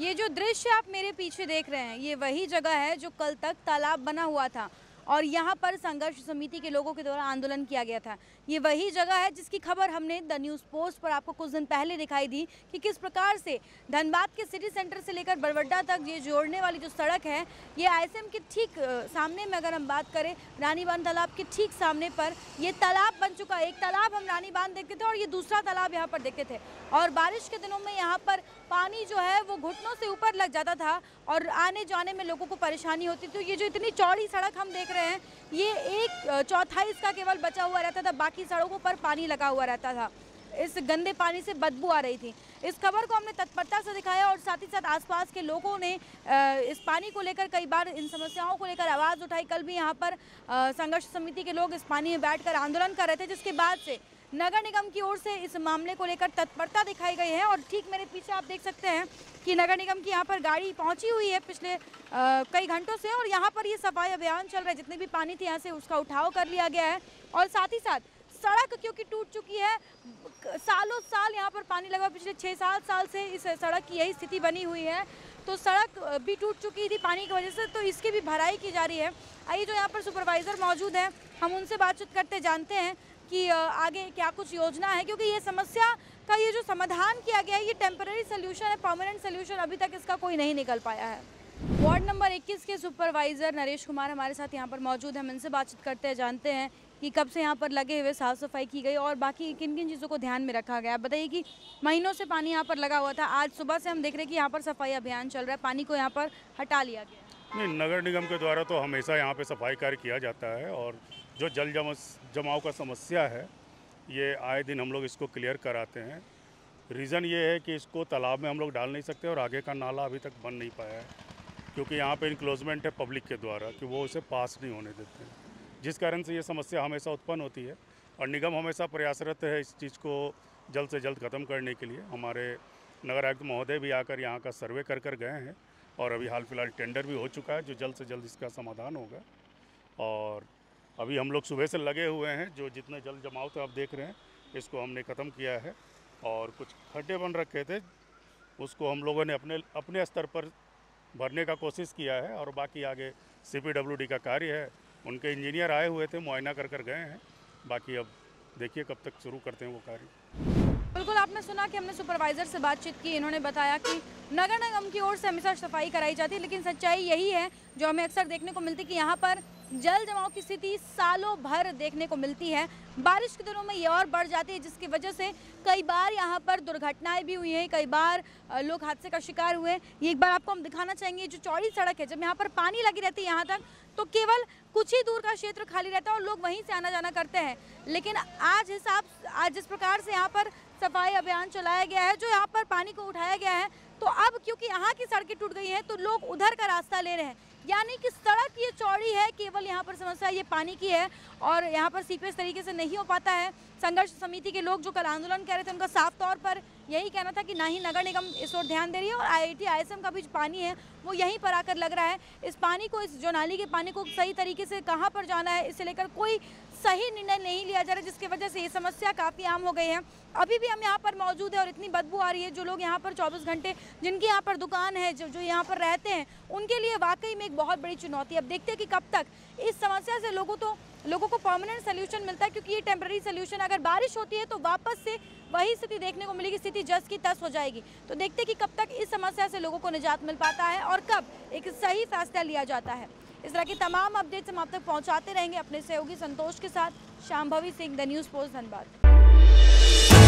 ये जो दृश्य आप मेरे पीछे देख रहे हैं ये वही जगह है जो कल तक तालाब बना हुआ था और यहाँ पर संघर्ष समिति के लोगों के द्वारा आंदोलन किया गया था। ये वही जगह है जिसकी खबर हमने द न्यूज़ पोस्ट पर आपको कुछ दिन पहले दिखाई दी कि किस प्रकार से धनबाद के सिटी सेंटर से लेकर बरवड्डा तक ये जोड़ने वाली जो सड़क है ये आईएसएम के ठीक सामने में, अगर हम बात करें रानी बांध तालाब के ठीक सामने पर ये तालाब बन चुका है। एक तालाब हम रानी बांध देखते थे और ये दूसरा तालाब यहाँ पर देखते थे और बारिश के दिनों में यहाँ पर पानी जो है वो घुटनों से ऊपर लग जाता था और आने जाने में लोगों को परेशानी होती थी। ये जो इतनी चौड़ी सड़क हम देख रहे हैं ये एक चौथाई इसका केवल बचा हुआ रहता था, बाकी सड़कों पर पानी लगा हुआ रहता था। इस गंदे पानी से बदबू आ रही थी। इस खबर को हमने तत्परता से दिखाया और साथ ही साथ आसपास के लोगों ने इस पानी को लेकर कई बार इन समस्याओं को लेकर आवाज़ उठाई। कल भी यहाँ पर संघर्ष समिति के लोग इस पानी में बैठकर आंदोलन कर रहे थे, जिसके बाद से नगर निगम की ओर से इस मामले को लेकर तत्परता दिखाई गई है। और ठीक मेरे पीछे आप देख सकते हैं कि नगर निगम की यहाँ पर गाड़ी पहुँची हुई है पिछले कई घंटों से और यहाँ पर ये सफाई अभियान चल रहा है। जितने भी पानी थे यहाँ से उसका उठाव कर लिया गया है और साथ ही साथ सड़क क्योंकि टूट चुकी है, सालों साल यहाँ पर पानी लगा, पिछले 6-7 साल से इस सड़क की यही स्थिति बनी हुई है, तो सड़क भी टूट चुकी थी पानी की वजह से, तो इसकी भी भराई की जा रही है। आइए जो यहाँ पर सुपरवाइज़र मौजूद हैं हम उनसे बातचीत करते जानते हैं कि आगे क्या कुछ योजना है, क्योंकि ये समस्या का ये जो समाधान किया गया है ये टेम्पररी सोल्यूशन है, परमानेंट सोल्यूशन अभी तक इसका कोई नहीं निकल पाया है। वार्ड नंबर 21 के सुपरवाइज़र नरेश कुमार हमारे साथ यहाँ पर मौजूद हैं, हम इनसे बातचीत करते हैं जानते हैं कि कब से यहाँ पर लगे हुए साफ़ सफाई की गई और बाकी किन किन चीज़ों को ध्यान में रखा गया। आप बताइए कि महीनों से पानी यहाँ पर लगा हुआ था, आज सुबह से हम देख रहे हैं कि यहाँ पर सफाई अभियान चल रहा है, पानी को यहाँ पर हटा लिया गया। नहीं, नगर निगम के द्वारा तो हमेशा यहाँ पर सफाई कार्य किया जाता है और जो जल जमाव का समस्या है ये आए दिन हम लोग इसको क्लियर कराते हैं। रीज़न ये है कि इसको तालाब में हम लोग डाल नहीं सकते और आगे का नाला अभी तक बन नहीं पाया है क्योंकि यहाँ पे एनक्लोजमेंट है पब्लिक के द्वारा कि वो उसे पास नहीं होने देते, जिस कारण से ये समस्या हमेशा उत्पन्न होती है। और निगम हमेशा प्रयासरत है इस चीज़ को जल्द से जल्द ख़त्म करने के लिए। हमारे नगर आयुक्त महोदय भी आकर यहाँ का सर्वे कर कर गए हैं और अभी हाल फिलहाल टेंडर भी हो चुका है जो जल्द से जल्द इसका समाधान होगा। और अभी हम लोग सुबह से लगे हुए हैं, जो जितने जल जमाव थे आप देख रहे हैं इसको हमने ख़त्म किया है और कुछ खड्डे बन रखे थे उसको हम लोगों ने अपने अपने स्तर पर भरने का कोशिश किया है और बाकी आगे CPWD का कार्य है, उनके इंजीनियर आए हुए थे, मुआयना कर कर गए हैं, बाकी अब देखिए कब तक शुरू करते हैं वो कार्य। बिल्कुल, आपने सुना कि हमने सुपरवाइज़र से बातचीत की, इन्होंने बताया कि नगर निगम की ओर से हमेशा सफाई कराई जाती है, लेकिन सच्चाई यही है जो हमें अक्सर देखने को मिलती है कि यहाँ पर जल जमाव की स्थिति सालों भर देखने को मिलती है। बारिश के दिनों में ये और बढ़ जाती है, जिसकी वजह से कई बार यहाँ पर दुर्घटनाएं भी हुई हैं, कई बार लोग हादसे का शिकार हुए। ये एक बार आपको हम दिखाना चाहेंगे, जो चौड़ी सड़क है जब यहाँ पर पानी लगी रहती है यहाँ तक, तो केवल कुछ ही दूर का क्षेत्र खाली रहता है और लोग वहीं से आना जाना करते हैं। लेकिन आज जिस प्रकार से यहाँ पर सफाई अभियान चलाया गया है, जो यहाँ पर पानी को उठाया गया है, तो अब क्योंकि यहाँ की सड़कें टूट गई हैं तो लोग उधर का रास्ता ले रहे हैं, यानी कि सड़क ये चौड़ी है, केवल यहाँ पर समस्या ये पानी की है और यहाँ पर सीपेज तरीके से नहीं हो पाता है। संघर्ष समिति के लोग जो कल आंदोलन कर रहे थे उनका साफ तौर पर यही कहना था कि ना ही नगर निगम इस ओर ध्यान दे रही है और IIT ISM का भी जो पानी है वो यहीं पर आकर लग रहा है। इस पानी को, इस जो नाली के पानी को सही तरीके से कहाँ पर जाना है इसे लेकर कोई सही निर्णय नहीं लिया जा रहा, जिसकी वजह से ये समस्या काफ़ी आम हो गई है। अभी भी हम यहाँ पर मौजूद है और इतनी बदबू आ रही है, जो लोग यहाँ पर 24 घंटे, जिनकी यहाँ पर दुकान है, जो यहाँ पर रहते हैं, उनके लिए वाकई में एक बहुत बड़ी चुनौती है। अब देखते हैं कि कब तक इस समस्या से लोगों को परमानेंट सोल्यूशन मिलता है, क्योंकि ये टेम्पररी सोल्यूशन, अगर बारिश होती है तो वापस से वही स्थिति देखने को मिलेगी, स्थिति जस की तस हो जाएगी। तो देखते हैं कि कब तक इस समस्या से लोगों को निजात मिल पाता है और कब एक सही फैसला लिया जाता है। इस तरह की तमाम अपडेट्स हम आप तक पहुँचाते रहेंगे। अपने सहयोगी संतोष के साथ Shyambhavi Singh, the news post, Dhanbad.